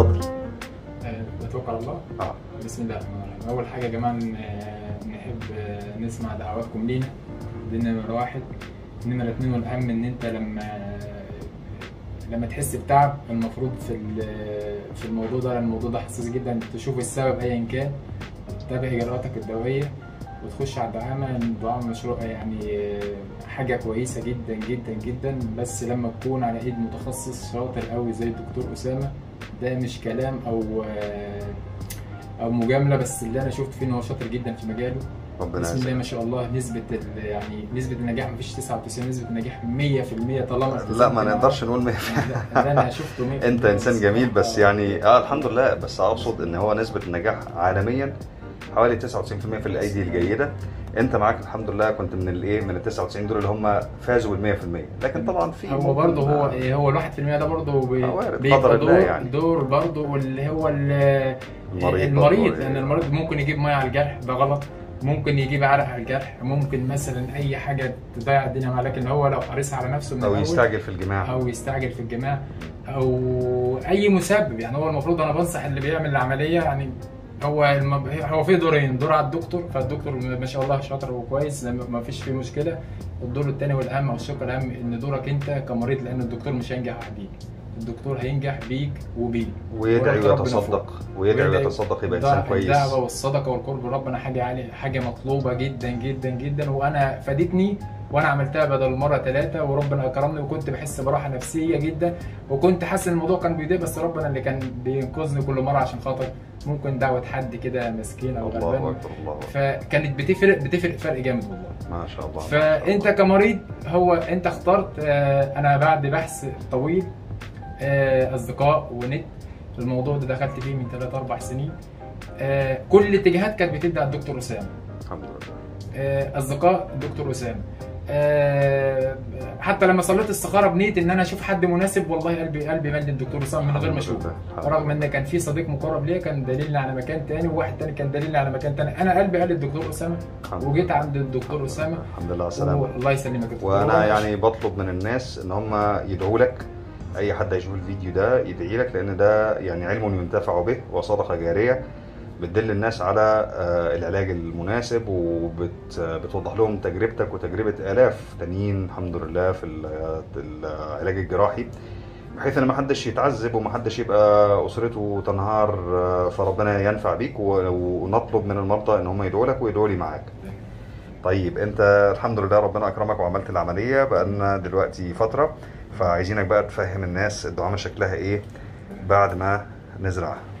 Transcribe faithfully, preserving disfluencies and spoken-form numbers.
اتفضل. نتوكل على الله. اه بسم الله الرحمن الرحيم. اول حاجه يا جماعه نحب نسمع دعواتكم لينا، دي نمره واحد. نمره اتنين والاهم ان انت لما لما تحس بتعب المفروض في في الموضوع ده، لان الموضوع ده حساس جدا، تشوف السبب ايا كان، تتابع اجراءاتك الدوائيه وتخش على الدعامه. الدعامه مشروع يعني حاجه كويسه جدا جدا جدا، بس لما تكون على ايد متخصص شاطر قوي زي الدكتور اسامه. ده مش كلام او او مجامله، بس اللي انا شفت فيه ان هو شاطر جدا في مجاله. ربنا بسم الله ما شاء الله. نسبه يعني نسبه النجاح مفيش تسعة وتسعين، نسبه النجاح مية في المية طالما لا ما نقدرش نقول مية في المية. انا شفته مية في المية. انت انسان جميل بس يعني اه الحمد لله، بس اقصد ان هو نسبه النجاح عالميا حوالي تسعة وتسعين في المية في الايدي الجيده. انت معاك الحمد لله كنت من الايه من التسعة وتسعين دول اللي هم فازوا بال100%، لكن طبعا في هو برضه هو آه هو الواحد في المية ده برضه بيقدر يعني دور برضه اللي هو المريض, المريض لان يعني المريض ممكن يجيب ميه على الجرح، ده غلط. ممكن يجيب عرق على الجرح، ممكن مثلا اي حاجه تضيع الدنيا معاه، لكن هو لو حريص على نفسه من او الأول يستعجل في الجماع او يستعجل في الجماع او اي مسبب. يعني هو المفروض انا بنصح اللي بيعمل العمليه يعني هو المب... هو في دورين، دور على الدكتور، فالدكتور ما شاء الله شاطر وكويس ما فيش فيه مشكله. الدور الثاني والاهم او الشق الاهم ان دورك انت كمريض، لان الدكتور مش هينجح وحديك، الدكتور هينجح بيك وبيك ويدعي ويتصدق ويدعي ويتصدق يبقى انسان كويس. الدعوه والصدقه والقرب ربنا حاجه عاليه، حاجه مطلوبه جدا جدا جدا، وانا فادتني وانا عملتها بدل مره ثلاثه وربنا اكرمني، وكنت بحس براحه نفسيه جدا، وكنت حاسس ان الموضوع كان بيضايق، بس ربنا اللي كان بينقذني كل مره عشان خاطر ممكن دعوه حد كده مسكين او غلبان، فكانت بتفرق بتفرق فرق جامد والله ما شاء الله. فانت كمريض هو انت اخترت. انا بعد بحث طويل اصدقاء ونت الموضوع ده دخلت فيه من ثلاث اربع سنين، كل الاتجاهات كانت بتدي على الدكتور اسامه الحمد لله، اصدقاء الدكتور اسامه. حتى لما صليت الصخره بنيت ان انا اشوف حد مناسب، والله قلبي قلبي مال للدكتور اسامه من غير ما اشوفه، رغم ان كان في صديق مقرب ليا كان دليلنا على مكان ثاني، وواحد ثاني كان دليلنا على مكان ثاني، انا قلبي قال للدكتور اسامه وجيت عند الدكتور اسامه الحمد لله على السلامه. الله يسلمك. وانا يعني بطلب من الناس ان هم يدعوا لك، اي حد هيشوف الفيديو ده يدعي لك، لان ده يعني علم ينتفع به وصدقه جاريه بتدل الناس على العلاج المناسب، وبتوضح لهم تجربتك وتجربه الاف تانيين الحمد لله في العلاج الجراحي، بحيث ان ما حدش يتعذب وما حدش يبقى اسرته تنهار، فربنا ينفع بيك. ونطلب من المرضى ان هم يدعوا لك ويدعوا لي معاك. طيب انت الحمد لله ربنا اكرمك وعملت العمليه بقالنا دلوقتي فتره، فعايزينك بقى تفهم الناس الدعامه شكلها ايه بعد ما نزرعها.